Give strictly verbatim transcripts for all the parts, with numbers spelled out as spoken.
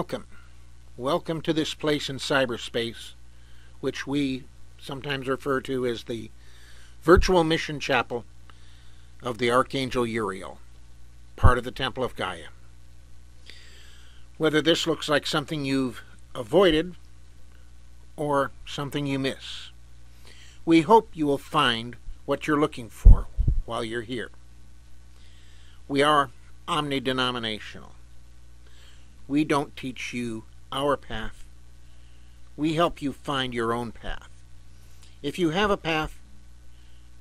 welcome. Welcome to this place in cyberspace, which we sometimes refer to as the virtual mission chapel of the Archangel Uriel, part of the Temple of Gaia. Whether this looks like something you've avoided or something you miss, we hope you will find what you're looking for while you're here. We are omni-denominational. We don't teach you our path. We help you find your own path. If you have a path,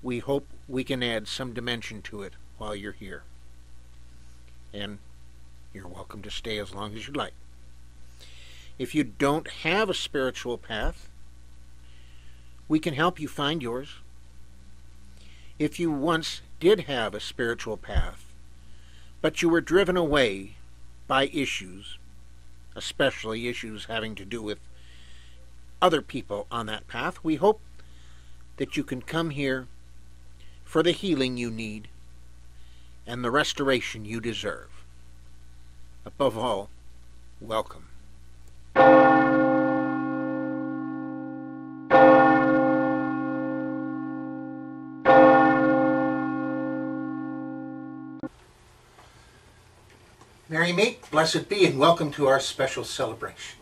we hope we can add some dimension to it while you're here. And you're welcome to stay as long as you like. If you don't have a spiritual path, we can help you find yours. If you once did have a spiritual path, but you were driven away by issues, especially issues having to do with other people on that path, we hope that you can come here for the healing you need and the restoration you deserve. Above all, welcome. Merry meet, blessed be, and welcome to our special celebration.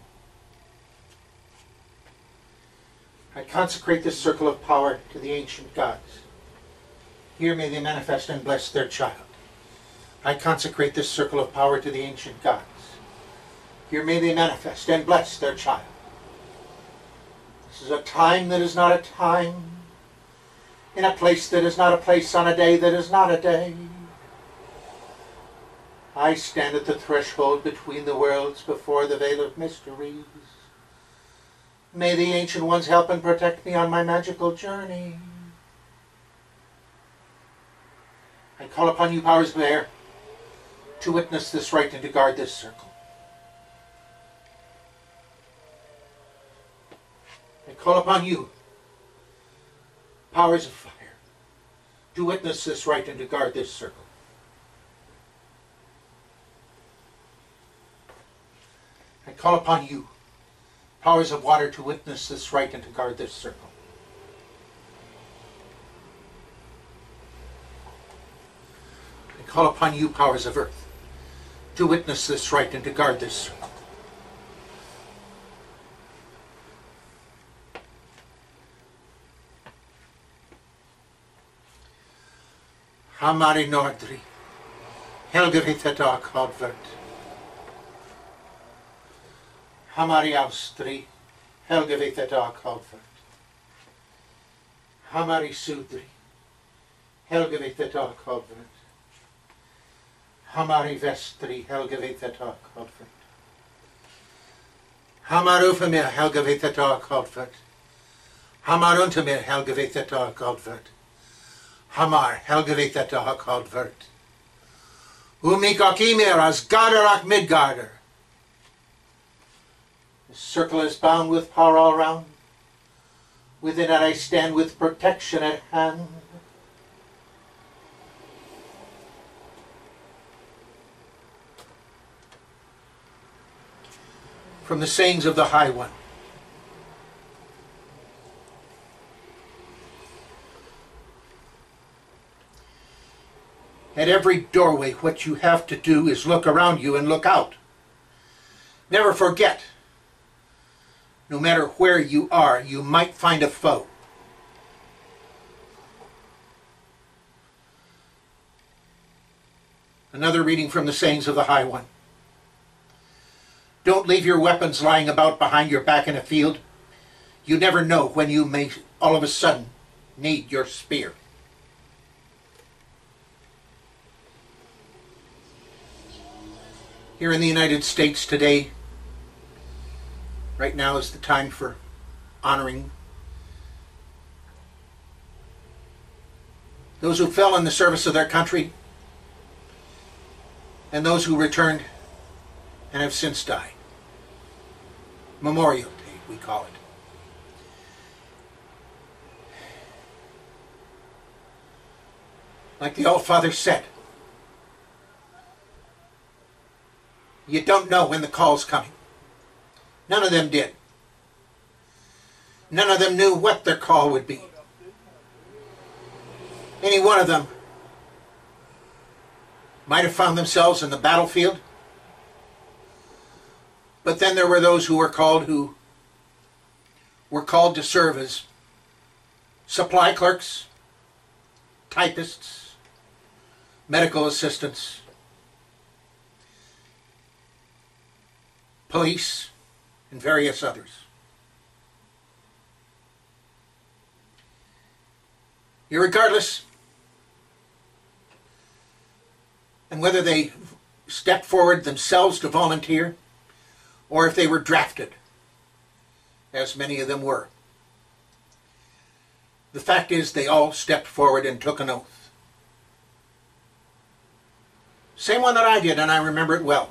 I consecrate this circle of power to the ancient gods. Here may they manifest and bless their child. I consecrate this circle of power to the ancient gods. Here may they manifest and bless their child. This is a time that is not a time, in a place that is not a place, on a day that is not a day. I stand at the threshold between the worlds before the veil of mysteries. May the Ancient Ones help and protect me on my magical journey. I call upon you, powers of air, to witness this rite and to guard this circle. I call upon you, powers of fire, to witness this rite and to guard this circle. I call upon you, powers of water, to witness this rite and to guard this circle. I call upon you, powers of earth, to witness this rite and to guard this circle. Hamari Nordri, Helgeritheta Kalvert. Hamari Austri, Helgeritheta Kalvert. Hamari Sudri, Helgeritheta Kalvert. Hamari Vestri, Helgavithy. Hamar Ufa mer, Helgavithy. Hamar Ufa mer, Helgavithy. Hamar, Helgeritheta. Umikok imer, Asgarderak Midgarder. The circle is bound with power all round. Within it I stand with protection at hand. From the sayings of the High One. At every doorway, what you have to do is look around you and look out. Never forget, no matter where you are, you might find a foe. Another reading from the sayings of the High One. Don't leave your weapons lying about behind your back in a field. You never know when you may all of a sudden need your spear. Here in the United States today, right now is the time for honoring those who fell in the service of their country and those who returned and have since died. Memorial Day, we call it. Like the old father said, you don't know when the call's coming. None of them did. None of them knew what their call would be. Any one of them might have found themselves in the battlefield. But then there were those who were called, who were called to serve as supply clerks, typists, medical assistants, police, and various others. Irregardless, and whether they stepped forward themselves to volunteer, or if they were drafted, as many of them were, the fact is they all stepped forward and took an oath. Same one that I did, and I remember it well.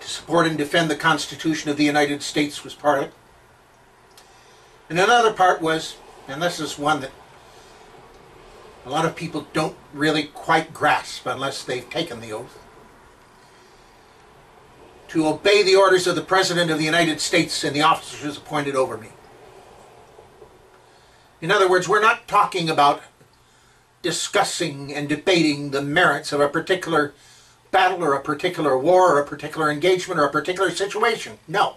To support and defend the Constitution of the United States was part of it. And another part was, and this is one that a lot of people don't really quite grasp unless they've taken the oath, to obey the orders of the President of the United States and the officers appointed over me. In other words, we're not talking about discussing and debating the merits of a particular battle or a particular war or a particular engagement or a particular situation. No.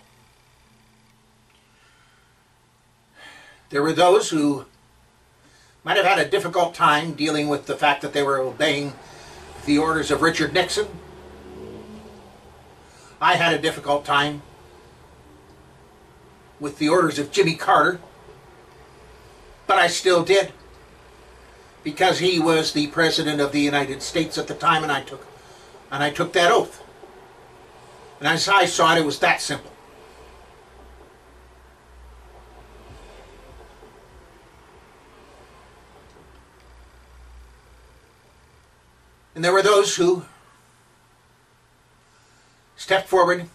There were those who might have had a difficult time dealing with the fact that they were obeying the orders of Richard Nixon. I had a difficult time with the orders of Jimmy Carter, but I still did, because he was the President of the United States at the time, and I took and I took that oath. And as I saw it, it was that simple. And there were those who stepped forward,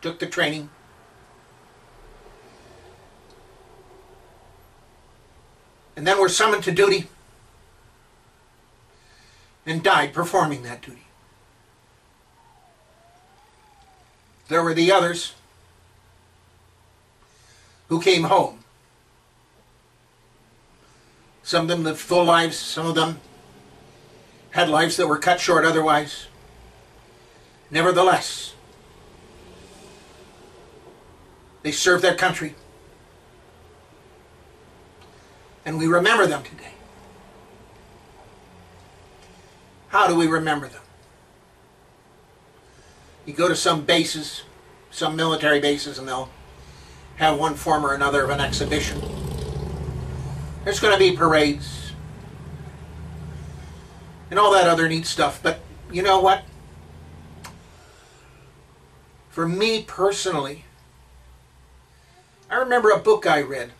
took the training, and then were summoned to duty and died performing that duty. There were the others who came home. Some of them lived full lives, some of them had lives that were cut short otherwise. Nevertheless, they served their country, and we remember them today. How do we remember them? You go to some bases, some military bases, and they'll have one form or another of an exhibition. There's going to be parades and all that other neat stuff, but you know what? For me personally, I remember a book I read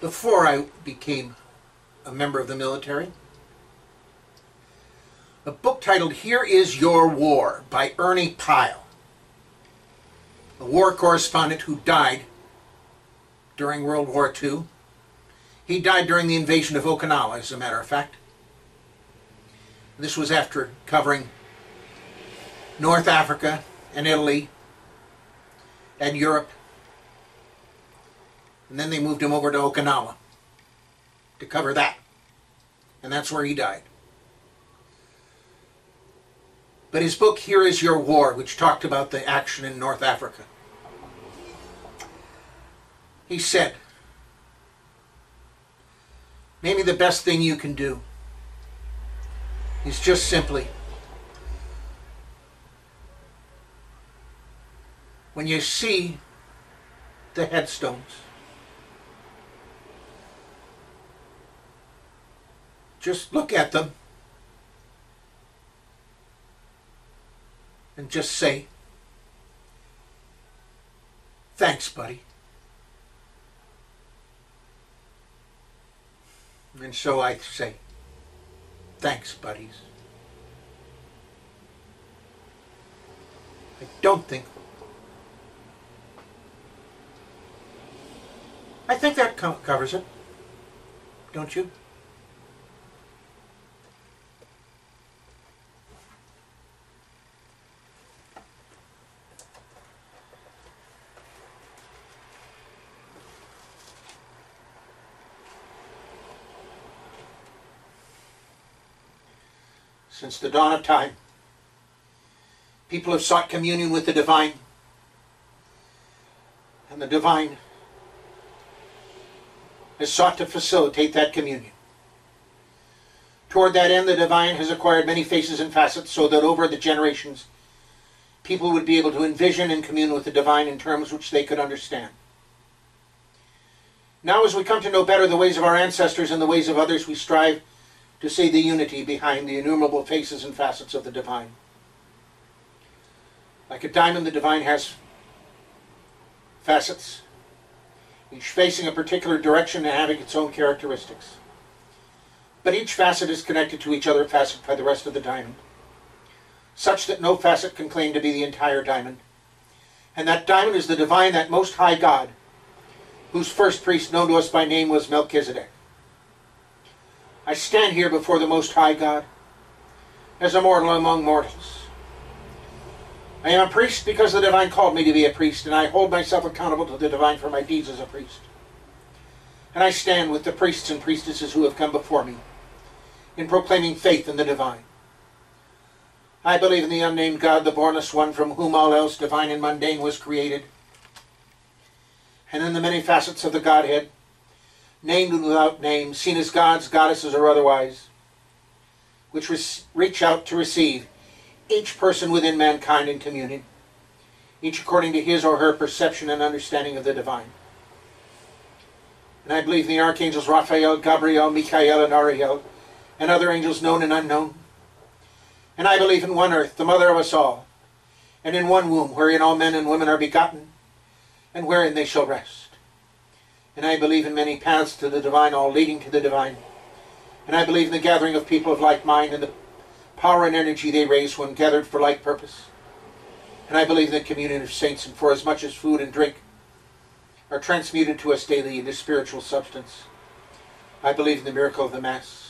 before I became a member of the military. A book titled Here Is Your War by Ernie Pyle, a war correspondent who died during World War Two. He died during the invasion of Okinawa, as a matter of fact. This was after covering North Africa and Italy and Europe. And then they moved him over to Okinawa to cover that. And that's where he died. But his book, Here Is Your War, which talked about the action in North Africa, he said, maybe the best thing you can do is just simply, when you see the headstones, just look at them and just say, thanks, buddy. And so I say, thanks, buddies. I don't think... I think that co- covers it. Don't you? since the dawn of time. People have sought communion with the divine, and the divine has sought to facilitate that communion. Toward that end, the divine has acquired many faces and facets, so that over the generations, people would be able to envision and commune with the divine in terms which they could understand. Now, as we come to know better the ways of our ancestors and the ways of others, we strive to see the unity behind the innumerable faces and facets of the divine. Like a diamond, the divine has facets, each facing a particular direction and having its own characteristics. But each facet is connected to each other facet by the rest of the diamond, such that no facet can claim to be the entire diamond. And that diamond is the divine, that most high God, whose first priest known to us by name was Melchizedek. I stand here before the most high God, as a mortal among mortals. I am a priest because the divine called me to be a priest, and I hold myself accountable to the divine for my deeds as a priest. And I stand with the priests and priestesses who have come before me in proclaiming faith in the divine. I believe in the unnamed God, the bornless one, from whom all else divine and mundane was created, and in the many facets of the Godhead, named and without name, seen as gods, goddesses, or otherwise, which reach out to receive each person within mankind in communion, each according to his or her perception and understanding of the divine. And I believe in the archangels Raphael, Gabriel, Michael, and Ariel, and other angels known and unknown. And I believe in one earth, the mother of us all, and in one womb, wherein all men and women are begotten, and wherein they shall rest. And I believe in many paths to the divine, all leading to the divine. And I believe in the gathering of people of like mind, and the power and energy they raise when gathered for like purpose. And I believe in the communion of saints, and for as much as food and drink are transmuted to us daily into spiritual substance, I believe in the miracle of the Mass.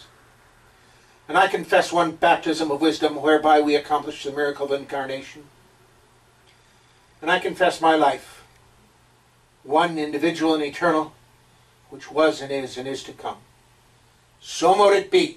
And I confess one baptism of wisdom whereby we accomplish the miracle of incarnation. And I confess my life, one individual and eternal, which was and is and is to come. So mote it be.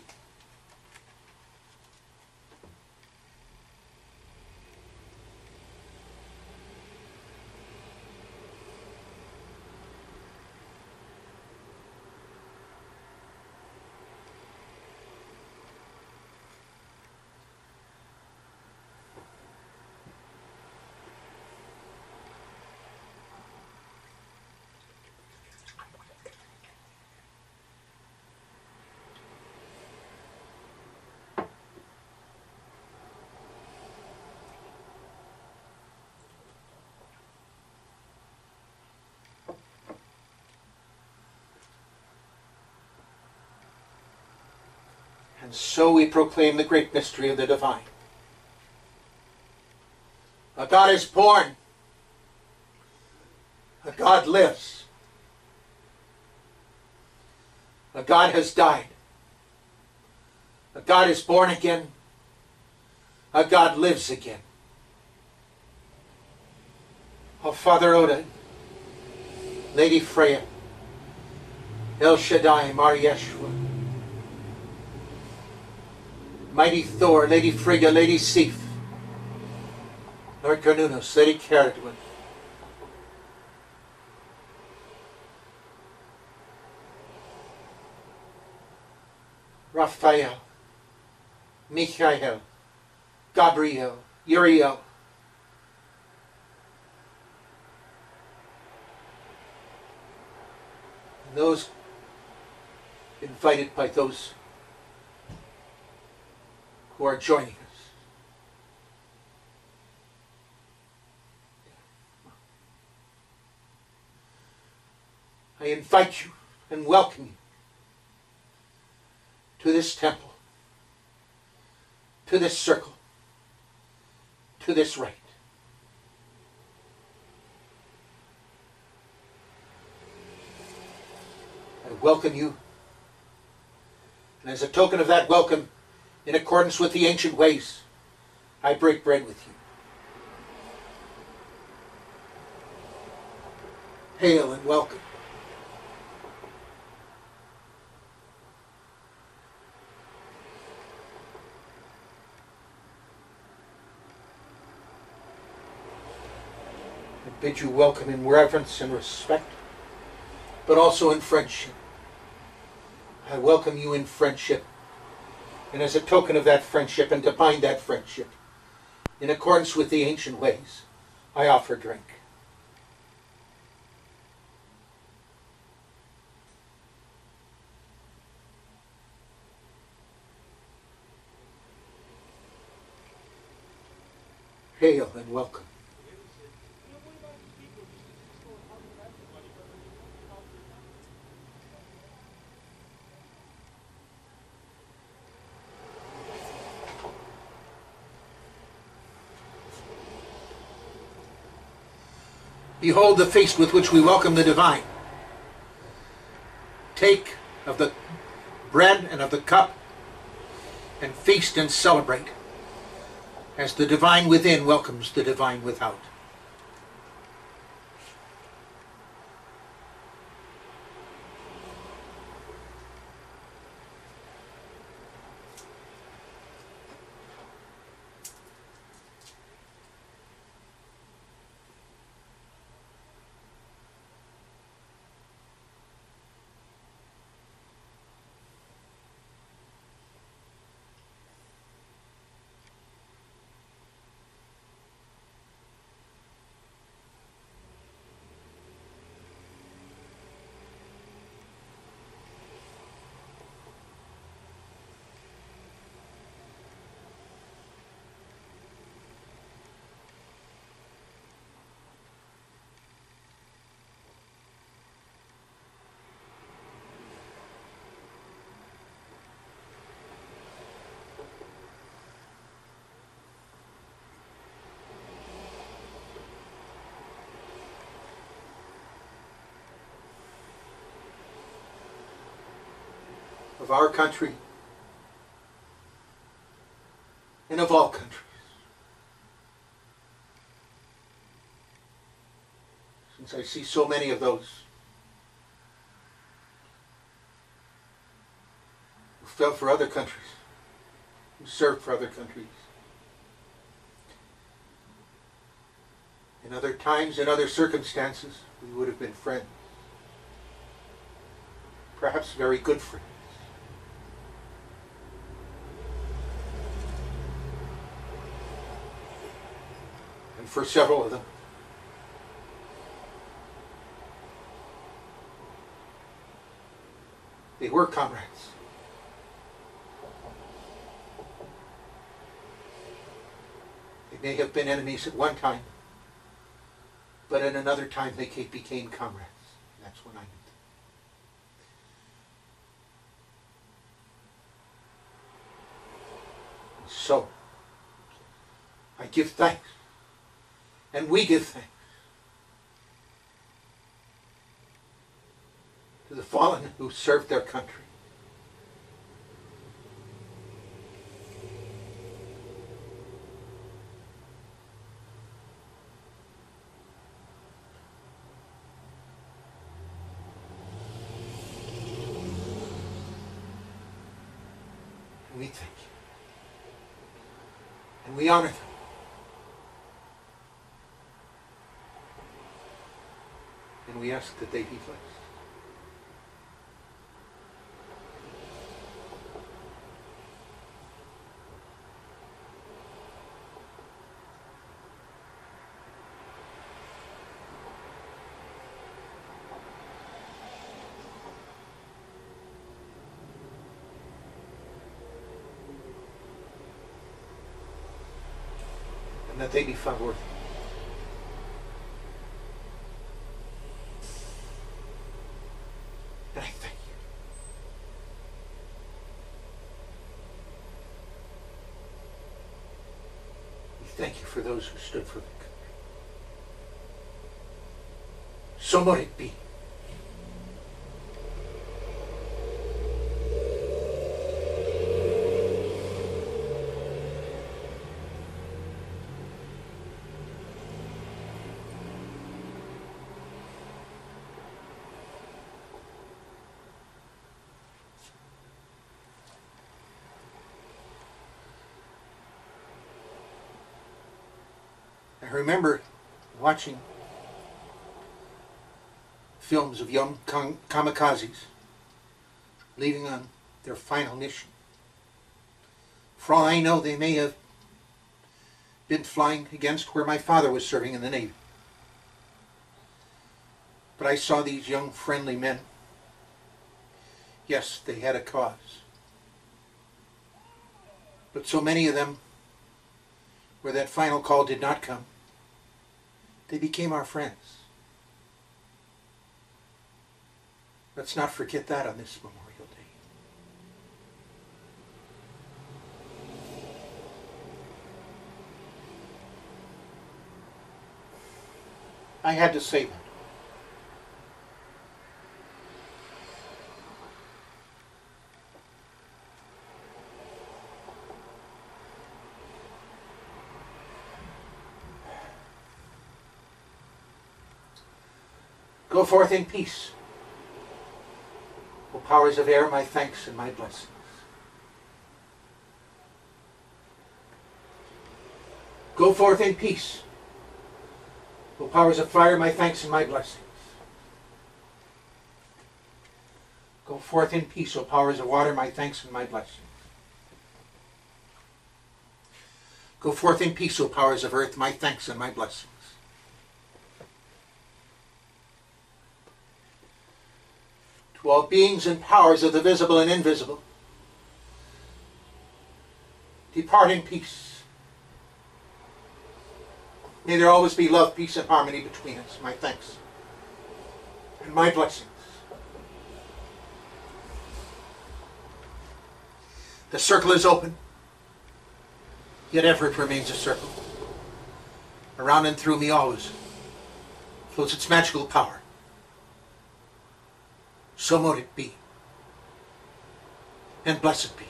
And so we proclaim the great mystery of the divine. A God is born. A God lives. A God has died. A God is born again. A God lives again. O Father Odin, Lady Freya, El Shaddai, Mar Yeshua, Mighty Thor, Lady Frigga, Lady Sif, Lord Carnunus, Lady Caridwin, Raphael, Michael, Gabriel, Uriel, and those invited by those who are joining us. I invite you and welcome you to this temple, to this circle, to this rite. I welcome you, and as a token of that welcome, in accordance with the ancient ways, I break bread with you. Hail and welcome. I bid you welcome in reverence and respect, but also in friendship. I welcome you in friendship, and as a token of that friendship, and to bind that friendship, in accordance with the ancient ways, I offer drink. Hail and welcome. Behold the feast with which we welcome the divine. Take of the bread and of the cup, and feast and celebrate, as the divine within welcomes the divine without. Of our country, and of all countries. Since I see so many of those who fell for other countries, who served for other countries, in other times, in other circumstances, we would have been friends, perhaps very good friends. For several of them, they were comrades. They may have been enemies at one time, but at another time they became comrades. That's when I knew them. And so, I give thanks. And we give thanks to the fallen who served their country. And we thank you. And we honor them. And we ask that they be blessed. And that they be found worthy. Thank you for those who stood for the country. So might it be. I remember watching films of young kamikazes leaving on their final mission. For all I know, they may have been flying against where my father was serving in the Navy. But I saw these young, friendly men. Yes, they had a cause. But so many of them, where that final call did not come, they became our friends. Let's not forget that on this Memorial Day. I had to say that. Go forth in peace. O powers of air, my thanks and my blessings. Go forth in peace. O powers of fire, my thanks and my blessings. Go forth in peace, O powers of water, my thanks and my blessings. Go forth in peace, O powers of earth, my thanks and my blessings. To all beings and powers of the visible and invisible, depart in peace. May there always be love, peace, and harmony between us. My thanks and my blessings. The circle is open, yet effort remains a circle. Around and through me always flows its magical power. So mote it be, and blessed be.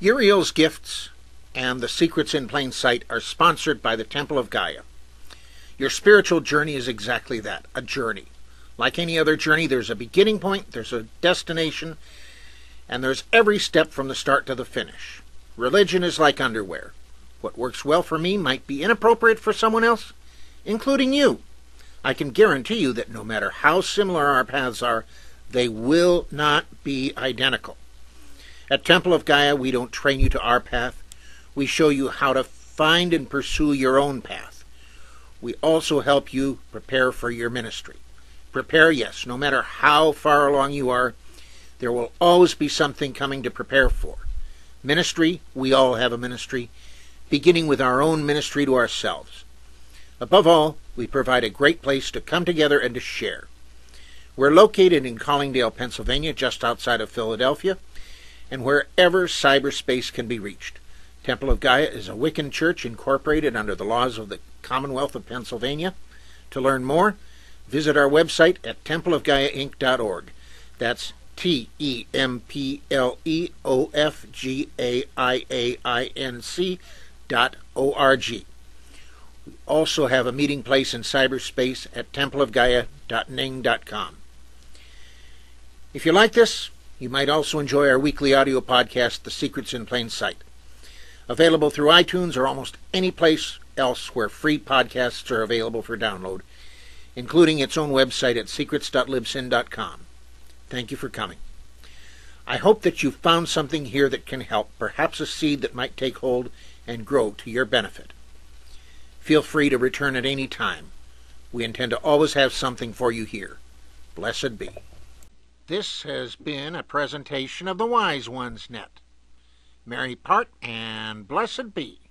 Uriel's gifts and the secrets in plain sight are sponsored by the Temple of Gaia. Your spiritual journey is exactly that, a journey. Like any other journey, there's a beginning point, there's a destination, and there's every step from the start to the finish. Religion is like underwear. What works well for me might be inappropriate for someone else, including you. I can guarantee you that no matter how similar our paths are, they will not be identical. At Temple of Gaia, we don't train you to our path. We show you how to find and pursue your own path. We also help you prepare for your ministry. Prepare, yes, no matter how far along you are, there will always be something coming to prepare for. Ministry, we all have a ministry, beginning with our own ministry to ourselves. Above all, we provide a great place to come together and to share. We're located in Collingdale, Pennsylvania, just outside of Philadelphia, and wherever cyberspace can be reached. Temple of Gaia is a Wiccan church incorporated under the laws of the Commonwealth of Pennsylvania. To learn more, visit our website at temple of gaia inc dot org. That's T E M P L E O F G A I A I N C Dot O R G. We also have a meeting place in cyberspace at temple of gaia dot ning dot com. If you like this, you might also enjoy our weekly audio podcast, The Secrets in Plain Sight, available through iTunes or almost any place else where free podcasts are available for download, including its own website at secrets dot libsyn dot com. Thank you for coming. I hope that you found something here that can help, perhaps a seed that might take hold and grow to your benefit. Feel free to return at any time. We intend to always have something for you here. Blessed be. This has been a presentation of the Wise One's Net. Merry part and blessed be.